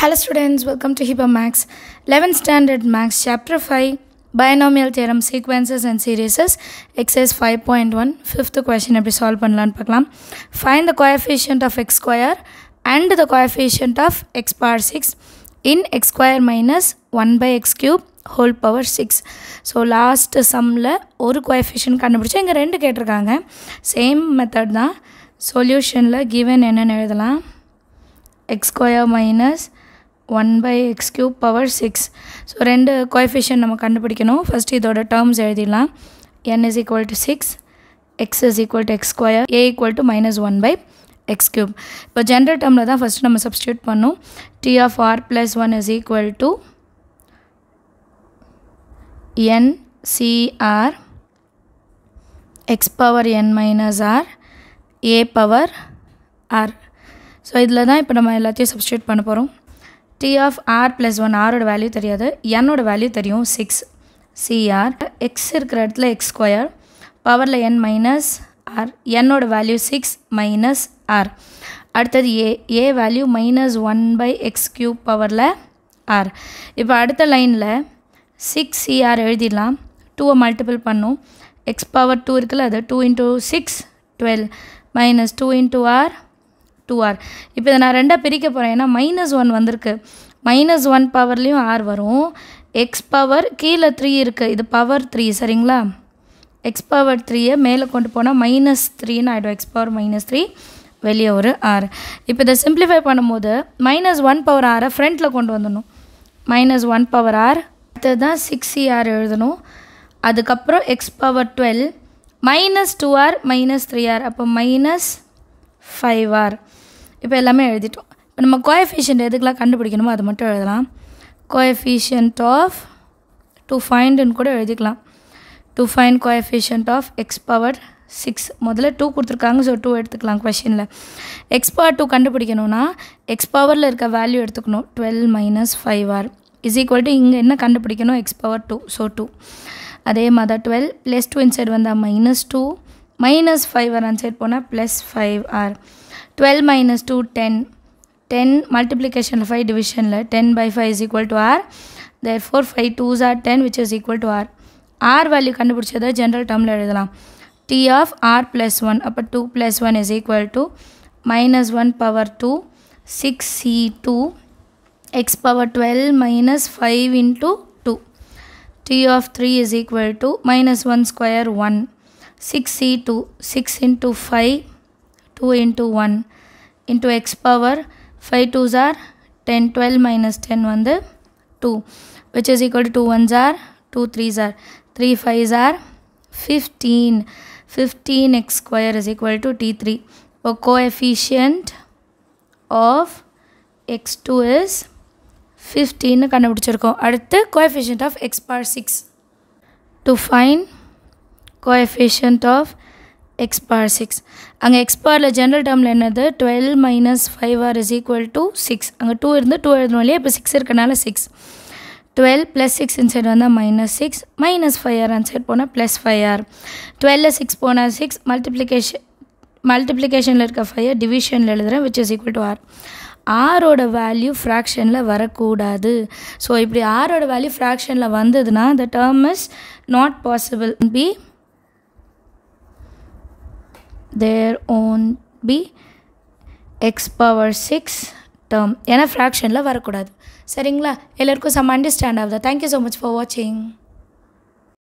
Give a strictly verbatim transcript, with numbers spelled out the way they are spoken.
Hello students, welcome to HIPAA Max, eleventh Standard Max, Chapter five, Binomial Theorem, Sequences and Series, Exercise five point one, fifth question, we solve it. Find the coefficient of x square and the coefficient of x power six in x square minus one by x cube whole power six. So last sum la one coefficient kandupidichu inga rendu ketirukanga. Same method da solution la given enna ezhudala x square minus one by x cube power six. So rendu coefficient namak kandupidikanum. First idoda terms ezhudidalam. N is equal to six, x is equal to x square, a equal to minus one by x cube. But gender term la da first namak substitute pannum. T of r plus one is equal to n c r x power n minus r a power r. So idla da ipo nama ellathiyum substitute panna porom. T of r plus one, r oda value theriyadhu, n oda value theriyum six cr, x irukra edathla x square, power la n minus r, n oda value six minus r, adutha a a value minus one by x cube power la r. ipo adutha line la six C R எழுதிடலாம். two multiple பண்ணும். x power two இருக்குல்ல, அது two into six twelve minus two into r two R. இப்போ இதை நான் ரெண்டாக பிரிக்க போகிறேன். ஏன்னா மைனஸ் ஒன் வந்திருக்கு. மைனஸ் ஒன் பவர்லேயும் r வரும். x பவர் கீழே த்ரீ இருக்குது, இது பவர் த்ரீ சரிங்களா. x பவர் த்ரீயை மேலே கொண்டு போனால் மைனஸ் த்ரீன்னு ஆகிடும். x பவர் மைனஸ் த்ரீ வெளியே ஒரு r. இப்போ இதை சிம்பிளிஃபை பண்ணும்போது மைனஸ் ஒன் பவர் ஆரை ஃப்ரண்ட்டில் கொண்டு வந்துடணும். மைனஸ் ஒன் பவர் ஆர் தான் six C R எழுதணும். அதுக்கப்புறம் x power twelve minus two R minus three R, அப்போ minus five R. இப்போ எல்லாமே எழுதிட்டோம். இப்போ நம்ம கோஎஃபிஷியன்ட் எதுக்கெல்லாம் கண்டுபிடிக்கணுமோ அது மட்டும் எழுதலாம். கோஎஃபிஷியன்ட் ஆஃப் to ஃபைண்டுன்னு கூட எழுதிக்கலாம். to find coefficient of x power six. முதல்ல two கொடுத்துருக்காங்க, ஸோ two எடுத்துக்கலாம் கொஷனில். x பவர் two கண்டுபிடிக்கணும்னா x பவரில் இருக்க வேல்யூ எடுத்துக்கணும். twelve minus five R is equal to இங்கே என்ன கண்டுபிடிக்கணும், x power two, so two. அதே மாதிரி twelve plus two inside வந்தால் minus two, minus five R inside போனால் plus five R. twelve minus two ten, ten multiplication five divisionல ten by five is equal to R, therefore five twos are ten which is equal to R. R value கண்டுபிடிச்சதை general termல எழுதலாம். T of R plus one, அப்போ two plus one is equal to minus one power two six C two x power twelve minus five into two. T of three is equal to minus one square one six C two six into five two into one into x power five twos are ten, twelve minus ten one the two, which is equal to two ones are two threes are three fives are fifteen. fifteen x square is equal to T three. So coefficient of x two is fifteen கண்டுபிடிச்சிருக்கோம். அடுத்து coefficient of x power six. To find coefficient of x power six. அங்கே x powerல general termல என்னது twelve minus five R is equal to six. அங்கே two இருந்து two எழுதணும் இல்லையா, இப்போ six இருக்கனால six. twelve plus six inside வந்தால் minus six, minus five R inside போனால் plus five R. twelveல six போனால் six, multiplication multiplicationல இருக்க five R divisionல எழுதுறேன் which is equal to R. R ஓட வேல்யூ ஃப்ராக்ஷனில் வரக்கூடாது. ஸோ இப்படி R ஓட வேல்யூ ஃப்ராக்ஷனில் வந்ததுன்னா the term is not possible. Be there on be x power six term ஏன்னா ஃப்ராக்ஷனில் வரக்கூடாது சரிங்களா. எல்லாருக்கும் சம் அண்டர்ஸ்டாண்ட் ஆகுது. தேங்க்யூ ஸோ மச் ஃபார் வாட்சிங்.